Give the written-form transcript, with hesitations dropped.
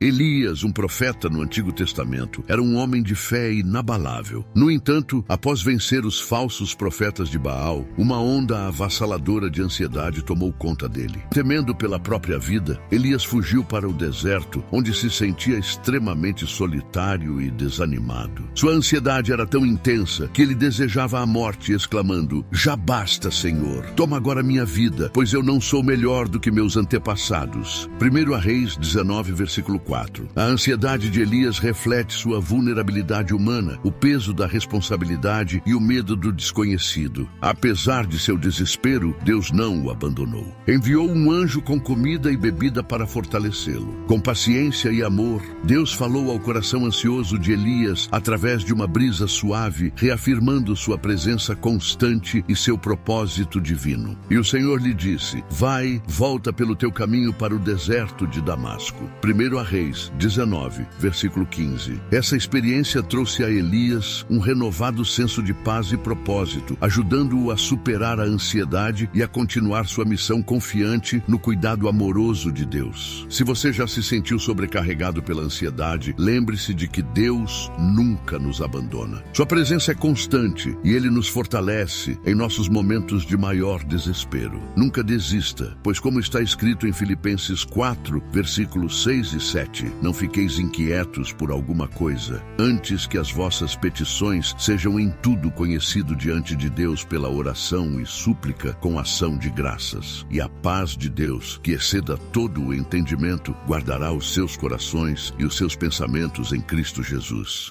Elias, um profeta no Antigo Testamento, era um homem de fé inabalável. No entanto, após vencer os falsos profetas de Baal, uma onda avassaladora de ansiedade tomou conta dele. Temendo pela própria vida, Elias fugiu para o deserto, onde se sentia extremamente solitário e desanimado. Sua ansiedade era tão intensa que ele desejava a morte, exclamando: "Já basta, Senhor! Toma agora minha vida, pois eu não sou melhor do que meus antepassados." 1 Reis 19, versículo 4. A ansiedade de Elias reflete sua vulnerabilidade humana, o peso da responsabilidade e o medo do desconhecido. Apesar de seu desespero, Deus não o abandonou. Enviou um anjo com comida e bebida para fortalecê-lo. Com paciência e amor, Deus falou ao coração ansioso de Elias através de uma brisa suave, reafirmando sua presença constante e seu propósito divino. E o Senhor lhe disse: "Vai, volta pelo teu caminho para o deserto de Damasco." 1 Reis 19, versículo 15. Essa experiência trouxe a Elias um renovado senso de paz e propósito, ajudando-o a superar a ansiedade e a continuar sua missão confiante no cuidado amoroso de Deus. Se você já se sentiu sobrecarregado pela ansiedade, lembre-se de que Deus nunca nos abandona. Sua presença é constante e Ele nos fortalece em nossos momentos de maior desespero. Nunca desista, pois como está escrito em Filipenses 4, versículos 6 e 7, "Não fiqueis inquietos por alguma coisa, antes que as vossas petições sejam em tudo conhecido diante de Deus pela oração e súplica com ação de graças. E a paz de Deus, que exceda todo o entendimento, guardará os seus corações e os seus pensamentos em Cristo Jesus."